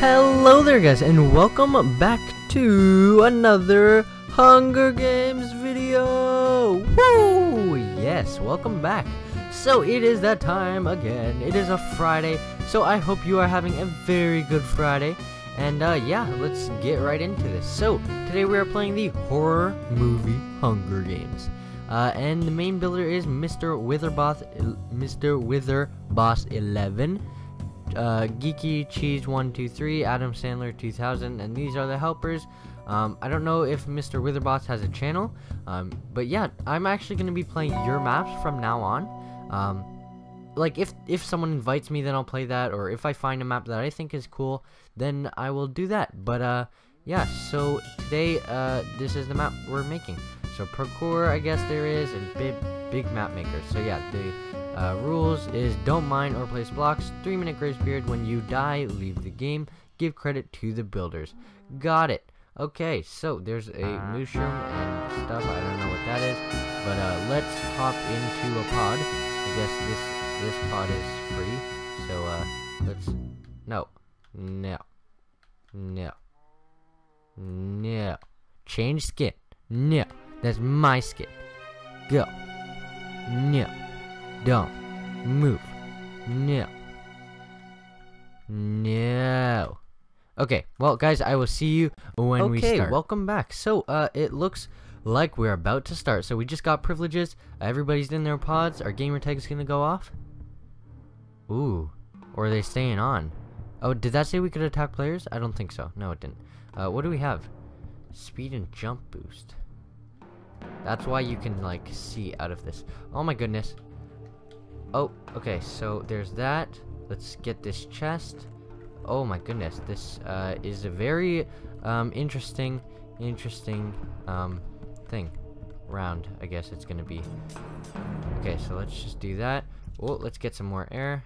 Hello there guys, and welcome back to another Hunger Games video! Woo! Yes, welcome back. So it is that time again. It is a Friday, so I hope you are having a very good Friday. And yeah, let's get right into this. So today we are playing the horror movie Hunger Games. And the main builder is Mr. Witherboss11, GeekyCheese123, Adam Sandler2000, and these are the helpers. I don't know if Mr. Witherboss has a channel, but yeah, I'm actually going to be playing your maps from now on. Like if someone invites me, then I'll play that, or if I find a map that I think is cool, then I will do that. But yeah, so today this is the map we're making. So parkour, I guess there is, and big map maker. So yeah, the rules is don't mine or place blocks, 3-minute grace period, when you die, leave the game, give credit to the builders. Got it. Okay, so there's a mushroom and stuff, I don't know what that is, but let's hop into a pod. I guess this pod is free, so let's, no, change skin, no, that's my skin, go, no, don't, move, no, no. Okay, well guys, I will see you when we start. Okay, welcome back. So, it looks like we're about to start. So we just got privileges, everybody's in their pods, our gamer tag is gonna go off. Ooh, or are they staying on? Oh, did that say we could attack players? I don't think so. No, it didn't. What do we have? Speed and jump boost. That's why you can, like, see out of this. Oh my goodness. Oh, okay, so there's that. Let's get this chest. Oh my goodness, this is a very interesting thing. Round, I guess it's gonna be. Okay, so let's just do that. Oh, let's get some more air.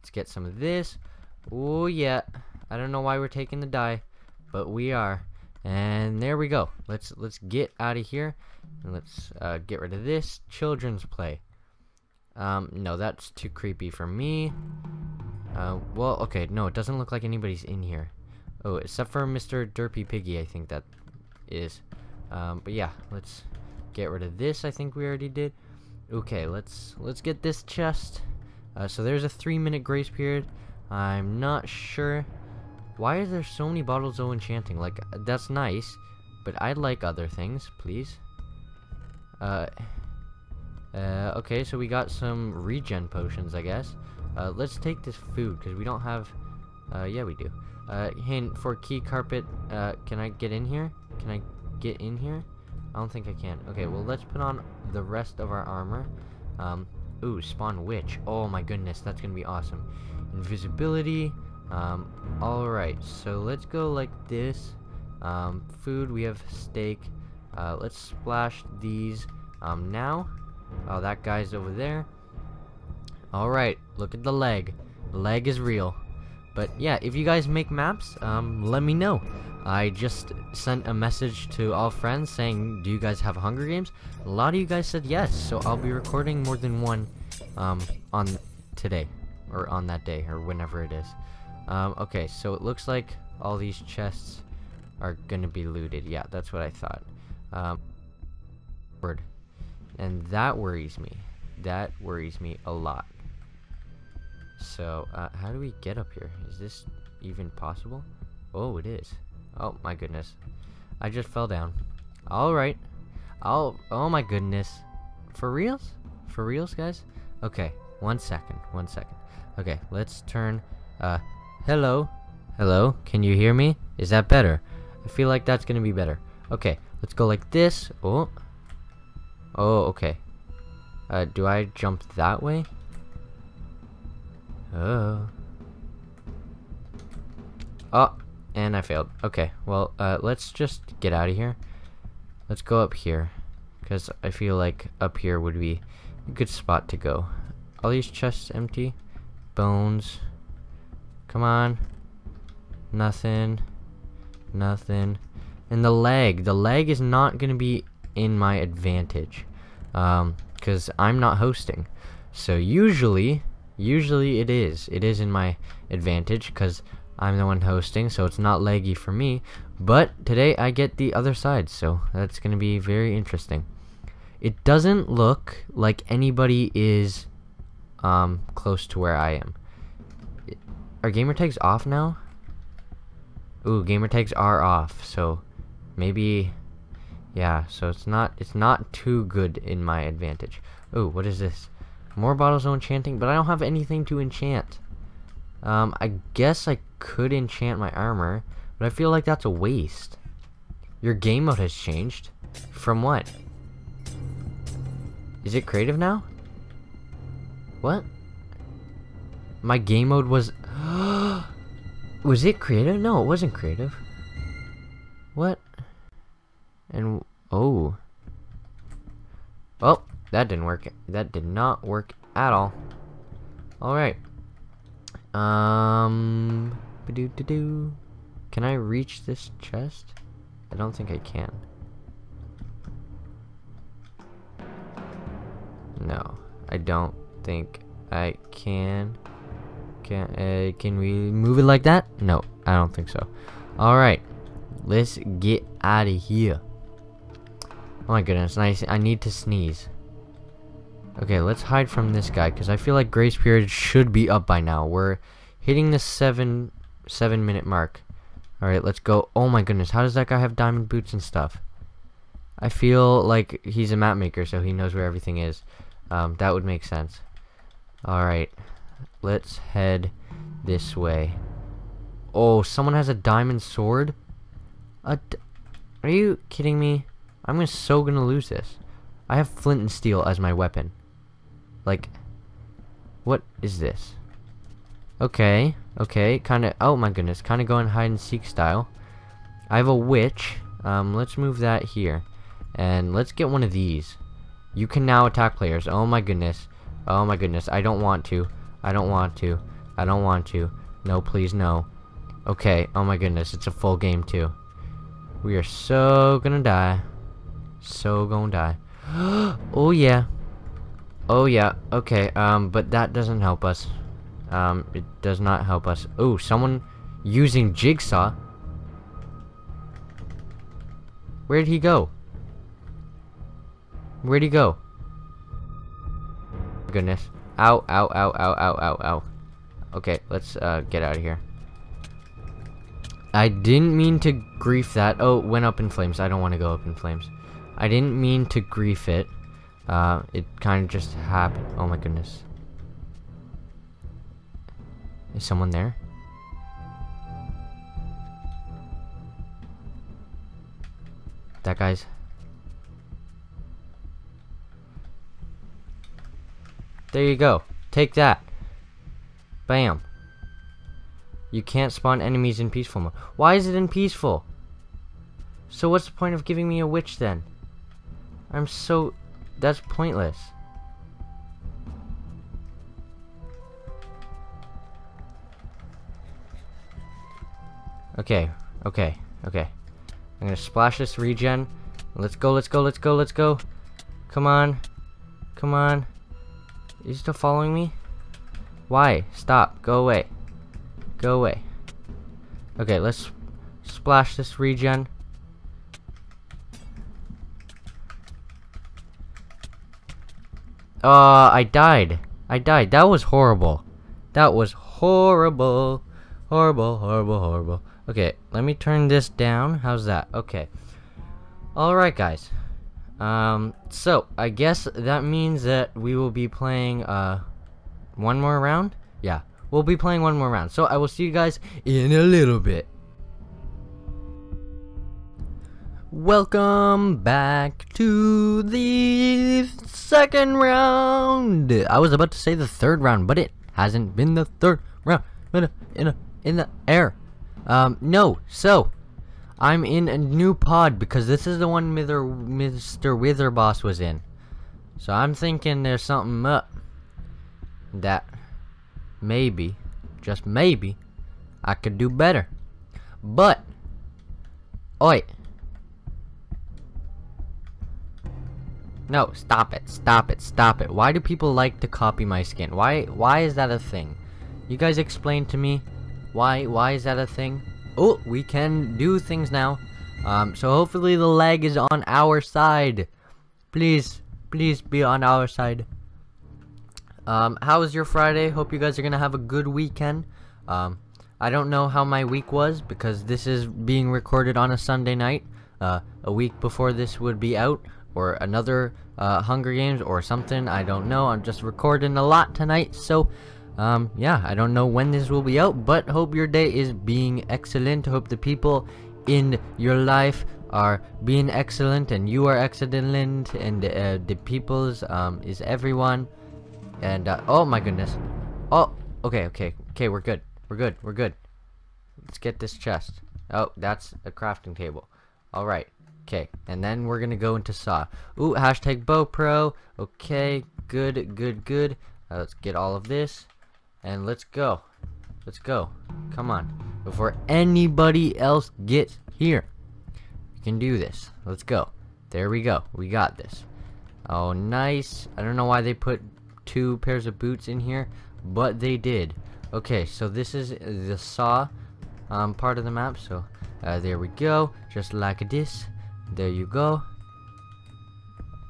Let's get some of this. Oh yeah, I don't know why we're taking the die, but we are. And there we go. Let's get out of here, and let's get rid of this. Children's play. No, that's too creepy for me. Well, okay, no, it doesn't look like anybody's in here. Oh, except for Mr. Derpy Piggy, I think that is. But yeah, let's get rid of this. I think we already did. Okay, let's get this chest. So there's a 3-minute grace period. I'm not sure. Why are there so many bottles of enchanting? Like, that's nice, but I'd like other things, please. Okay, so we got some regen potions, I guess. Let's take this food, because we don't have, yeah, we do. Hint for key carpet, can I get in here? Can I get in here? I don't think I can. Okay, well, let's put on the rest of our armor. Ooh, spawn witch. Oh my goodness, that's gonna be awesome. Invisibility. Alright, so let's go like this. Food, we have steak. Let's splash these, now. Oh, that guy's over there. Alright, look at the leg. The leg is real. But yeah, if you guys make maps, let me know. I just sent a message to all friends saying, do you guys have Hunger Games? A lot of you guys said yes, so I'll be recording more than one on today, or on that day, or whenever it is. Okay, so it looks like all these chests are gonna be looted. Yeah, that's what I thought. And that worries me. That worries me a lot. So, how do we get up here? Is this even possible? Oh, it is. Oh, my goodness. I just fell down. Alright. Oh my goodness. For reals? For reals, guys? Okay. One second. Okay, let's turn, hello? Hello? Can you hear me? Is that better? I feel like that's gonna be better. Okay, let's go like this. Oh. Oh, okay. Do I jump that way? Oh, and I failed. Okay, well, let's just get out of here. Let's go up here, because I feel like up here would be a good spot to go. All these chests empty. Bones. Come on. Nothing. And the leg is not gonna be in my advantage. because I'm not hosting. So usually it is in my advantage because I'm the one hosting, so it's not laggy for me. But today I get the other side, so that's gonna be very interesting. It doesn't look like anybody is close to where I am. Are gamer tags off now? Ooh, gamer tags are off, so maybe, yeah, so it's not too good in my advantage. Ooh, what is this? More bottles of enchanting, but I don't have anything to enchant. I guess I could enchant my armor, but I feel like that's a waste. Your game mode has changed. From what? Is it creative now? What? My game mode was... Was it creative? No, it wasn't creative. What? And... Oh. Oh, that didn't work. That did not work at all. Alright. Can I reach this chest? I don't think I can. No, I don't think I can. Can we move it like that? No, I don't think so. Alright, let's get out of here. Oh my goodness, I need to sneeze. Okay, let's hide from this guy, because I feel like grace period should be up by now. We're hitting the seven minute mark. Alright, let's go. Oh my goodness, how does that guy have diamond boots and stuff? I feel like he's a map maker, so he knows where everything is. That would make sense. Alright, let's head this way. Oh, someone has a diamond sword? Are you kidding me? I'm so gonna lose this. I have flint and steel as my weapon. Like, what is this? Okay, okay, kinda, oh my goodness, kinda going hide and seek style. I have a witch. Let's move that here. And let's get one of these. You can now attack players. Oh my goodness. Oh my goodness, I don't want to. I don't want to. I don't want to. No, please, no. Okay, oh my goodness, it's a full game too. We are so gonna die. So gonna die. Oh yeah. Oh yeah, okay, but that doesn't help us. It does not help us. Oh, someone using jigsaw. Where'd he go? Where'd he go? Goodness. Ow, ow, ow, ow, ow, ow, ow. Okay, let's get out of here. I didn't mean to grief that. Oh, it went up in flames. I don't want to go up in flames. I didn't mean to grief it. It kind of just happened. Oh my goodness. Is someone there? That guy's... There you go. Take that. Bam. You can't spawn enemies in peaceful mode. Why is it in peaceful? So what's the point of giving me a witch then? I'm so... That's pointless. Okay. Okay. Okay. I'm gonna splash this regen. Let's go, let's go, let's go, let's go. Come on. Come on. Is he still following me? Why? Stop. Go away. Go away. Okay, let's splash this regen. I died. I died. That was horrible. That was horrible. Horrible, horrible, horrible. Okay, let me turn this down. How's that? Okay. Alright, guys. So I guess that means that we will be playing one more round. Yeah, we'll be playing one more round. So I will see you guys in a little bit. Welcome back to the second round. I was about to say the third round, but it hasn't been the third round in the air. No, so I'm in a new pod because this is the one Mr. Witherboss was in. So I'm thinking there's something up that maybe, just maybe, I could do better. But, oi. No, stop it, stop it, stop it. Why do people like to copy my skin? Why is that a thing? You guys explain to me why is that a thing? Oh, we can do things now. So hopefully the lag is on our side. Please, please be on our side. How was your Friday? Hope you guys are gonna have a good weekend. I don't know how my week was because this is being recorded on a Sunday night. A week before this would be out, or another Hunger Games or something. I don't know. I'm just recording a lot tonight, so yeah, I don't know when this will be out, but hope your day is being excellent. Hope the people in your life are being excellent and you are excellent, and the people's is everyone, and oh my goodness. Oh, okay, we're good. Let's get this chest. Oh, that's a crafting table. Alright, okay, and then we're gonna go into saw. Ooh, hashtag Bow-Pro. Okay, good. Let's get all of this, and let's go. Come on, before anybody else gets here. You can do this. Let's go. There we go. We got this. Oh, nice. I don't know why they put two pairs of boots in here, but they did. Okay, so this is the saw part of the map, so... there we go, just like this. There you go.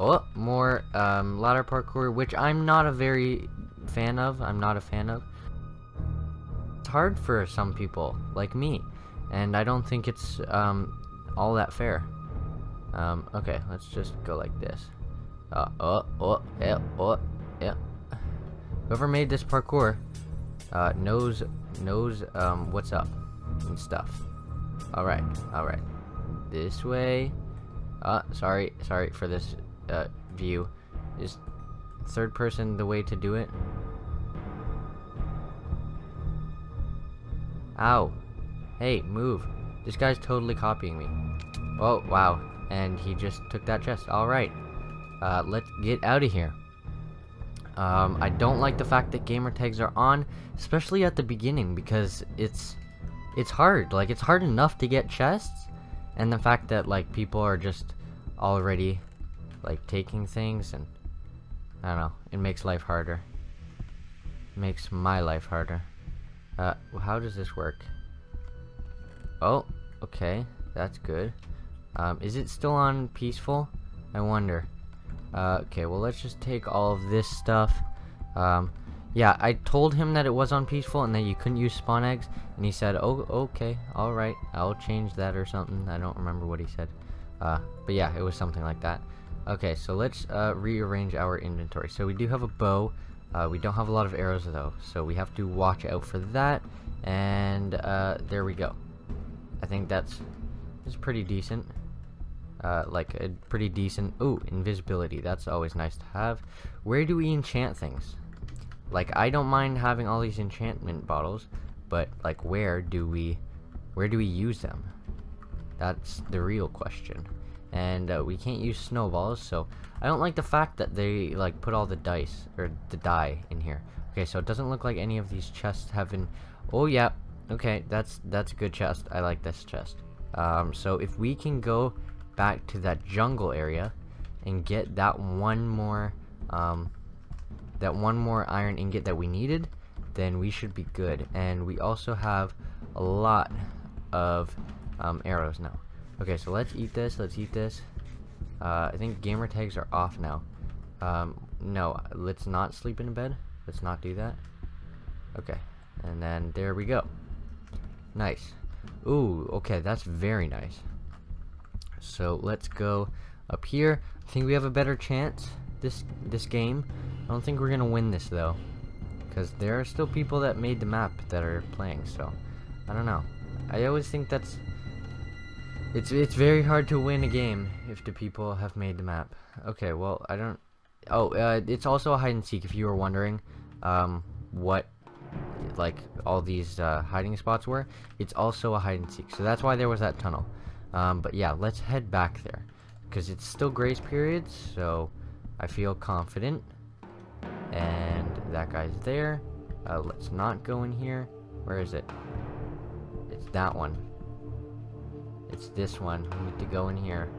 Oh, more ladder parkour, which I'm not a very fan of. It's hard for some people like me, and I don't think it's all that fair. Okay, let's just go like this. Yeah. Whoever made this parkour knows what's up and stuff. Alright. This way. Sorry for this view. Is third person the way to do it? Ow. Hey, move. This guy's totally copying me. Oh, wow. And he just took that chest. Alright. Let's get out of here. I don't like the fact that gamer tags are on, especially at the beginning, because it's hard. Like, it's hard enough to get chests, and the fact that, like, people are just already, like, taking things, and I don't know, it makes life harder. It makes my life harder. How does this work? Oh, okay, that's good. Is it still on peaceful? I wonder. Okay, well, let's just take all of this stuff. Yeah, I told him that it was on peaceful and that you couldn't use spawn eggs, and he said, "Oh, okay, all right, I'll change that," or something. I don't remember what he said, but yeah, it was something like that. Okay, so let's rearrange our inventory. So we do have a bow. We don't have a lot of arrows though, so we have to watch out for that. And there we go. I think that's pretty decent. Like a pretty decent. Ooh, invisibility. That's always nice to have. Where do we enchant things? Like, I don't mind having all these enchantment bottles, but, like, where do we use them? That's the real question. And we can't use snowballs, so I don't like the fact that they, like, put all the dice, or the dye, in here. Okay, so it doesn't look like any of these chests have been... Oh, yeah, okay, that's a good chest. I like this chest. So if we can go back to that jungle area and get that one more, iron ingot that we needed, then we should be good. And we also have a lot of arrows now. Okay, so let's eat this. I think gamer tags are off now. No, let's not sleep in bed. Let's not do that. Okay, and then there we go. Nice. Ooh, okay, that's very nice. So let's go up here. I think we have a better chance this game. I don't think we're gonna win this though, because there are still people that made the map that are playing, so I don't know. I always think it's very hard to win a game if the people have made the map. Okay, well, I don't... Oh, it's also a hide and seek, if you were wondering what, like, all these hiding spots were. It's also a hide and seek, so that's why there was that tunnel. But yeah, let's head back there, because it's still grace periods, so I feel confident. And that guy's there. Let's not go in here. Where is it? It's that one. It's this one. We need to go in here.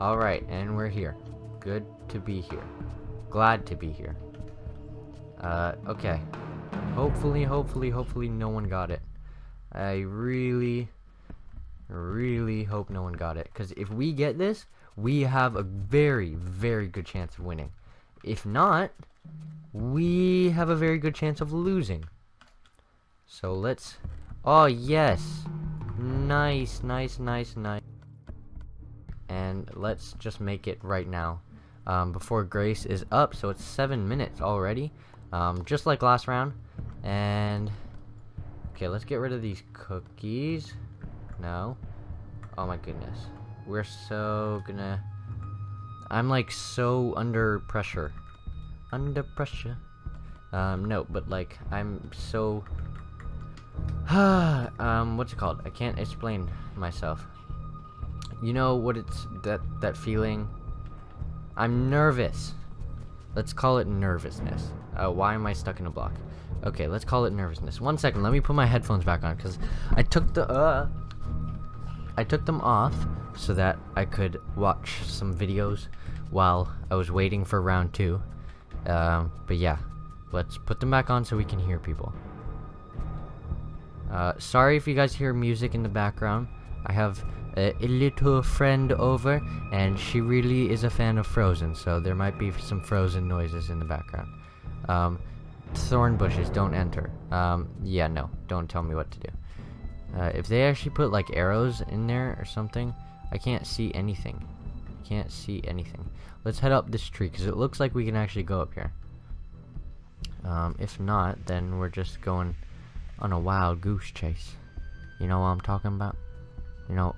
Alright, and we're here. Good to be here. Glad to be here. Okay. Hopefully no one got it. I really hope no one got it. Because if we get this, we have a very good chance of winning. If not, we have a very good chance of losing. So let's... Oh, yes! Nice. And let's just make it right now. Before Grace is up, so it's 7 minutes already. Just like last round. And... Okay, let's get rid of these cookies. No. Oh my goodness. We're so gonna... I'm like so under pressure. No, but like, I'm so... what's it called? I can't explain myself. You know what it's... that feeling? I'm nervous. Let's call it nervousness. Why am I stuck in a block? Okay, let's call it nervousness. 1 second, let me put my headphones back on, because I took the... I took them off so that I could watch some videos while I was waiting for round two. But yeah, let's put them back on so we can hear people. Sorry if you guys hear music in the background. I have a little friend over, and she really is a fan of Frozen, so there might be some Frozen noises in the background. Thorn bushes, don't enter. Yeah, no, don't tell me what to do. If they actually put like arrows in there or something, I can't see anything. Let's head up this tree, because it looks like we can actually go up here. If not, then we're just going on a wild goose chase. You know what I'm talking about? You know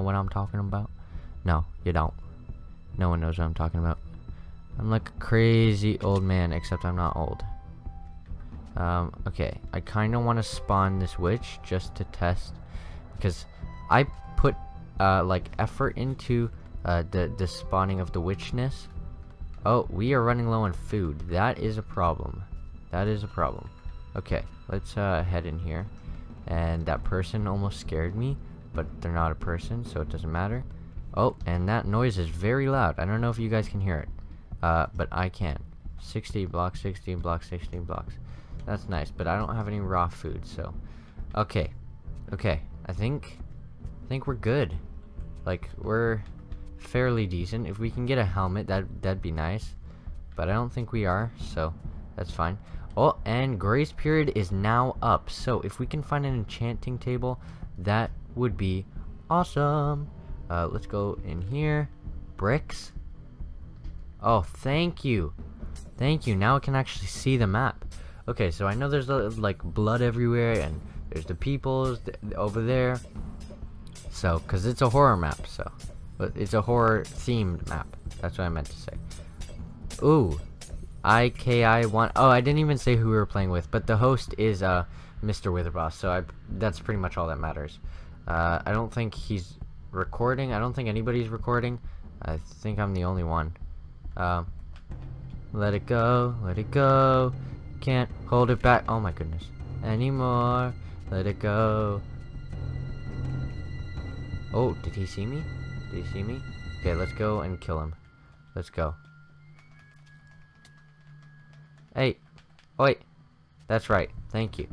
what I'm talking about? No, you don't. No one knows what I'm talking about. I'm like a crazy old man, except I'm not old. Okay, I kind of want to spawn this witch just to test, because I put like effort into the spawning of the witchness. Oh, we are running low on food. That is a problem. Okay, let's head in here. And that person almost scared me, but they're not a person, so it doesn't matter. Oh, and that noise is very loud. I don't know if you guys can hear it, but I can. 16 blocks, 16 blocks, 16 blocks. That's nice, but I don't have any raw food, so... Okay. I think we're good. Like, we're fairly decent. If we can get a helmet, that'd be nice. But I don't think we are, so that's fine. Oh, and grace period is now up. So if we can find an enchanting table, that would be awesome. Let's go in here. Bricks. Oh, thank you. Now I can actually see the map. Okay, so I know there's like blood everywhere, and there's the peoples over there. So, because it's a horror map, so. But it's a horror themed map. That's what I meant to say. Ooh. IKI1. Oh, I didn't even say who we were playing with, but the host is Mr. Witherboss, so that's pretty much all that matters. I don't think he's recording. I don't think anybody's recording. I think I'm the only one. Let it go, can't hold it back. Oh my goodness. Anymore. Let it go. Oh, did he see me? Okay, let's go and kill him. Let's go. Hey, wait, that's right, thank you.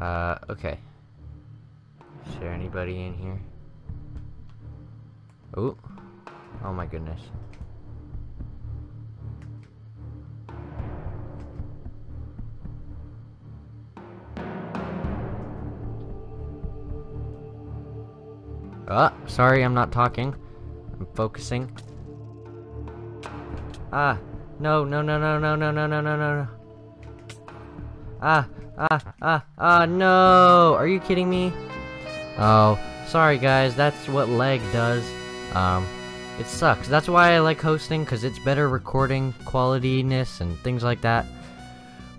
Okay. Is there anybody in here? Ooh. Oh my goodness. Ah, sorry, I'm not talking. I'm focusing. Ah. No. No. Are you kidding me? Oh, sorry guys, that's what lag does. It sucks. That's why I like hosting, because it's better recording qualityness and things like that.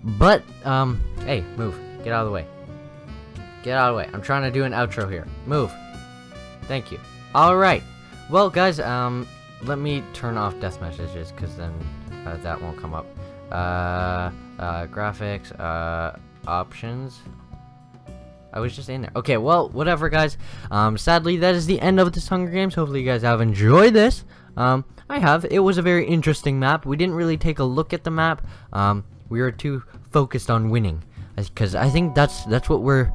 But, hey, move. Get out of the way. I'm trying to do an outro here. Move. Thank you. Alright. Well, guys, let me turn off death messages, because then that won't come up. Graphics, options. I was just in there. Okay, well, whatever, guys. Sadly, that is the end of this Hunger Games. Hopefully, you guys have enjoyed this. I have. It was a very interesting map. We didn't really take a look at the map. We were too focused on winning, because I think that's what we're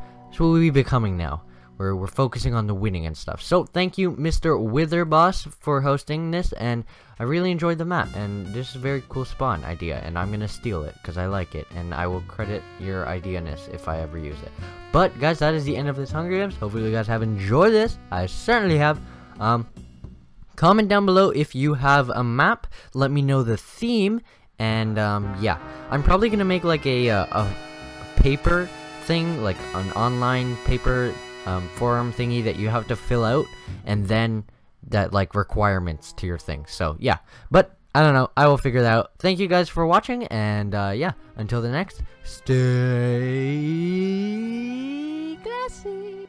becoming now. We're focusing on the winning and stuff. So thank you, Mr. Witherboss, for hosting this, and I really enjoyed the map, and this is a very cool spawn idea, and I'm gonna steal it because I like it, and I will credit your idea-ness if I ever use it. But guys, that is the end of this Hunger Games. Hopefully you guys have enjoyed this. I certainly have. Comment down below if you have a map. Let me know the theme, and yeah, I'm probably gonna make like a paper thing, like an online paper forum thingy that you have to fill out, and then that like requirements to your thing. So yeah, but I don't know, I will figure that out. Thank you guys for watching, and yeah, until the next, stay classy.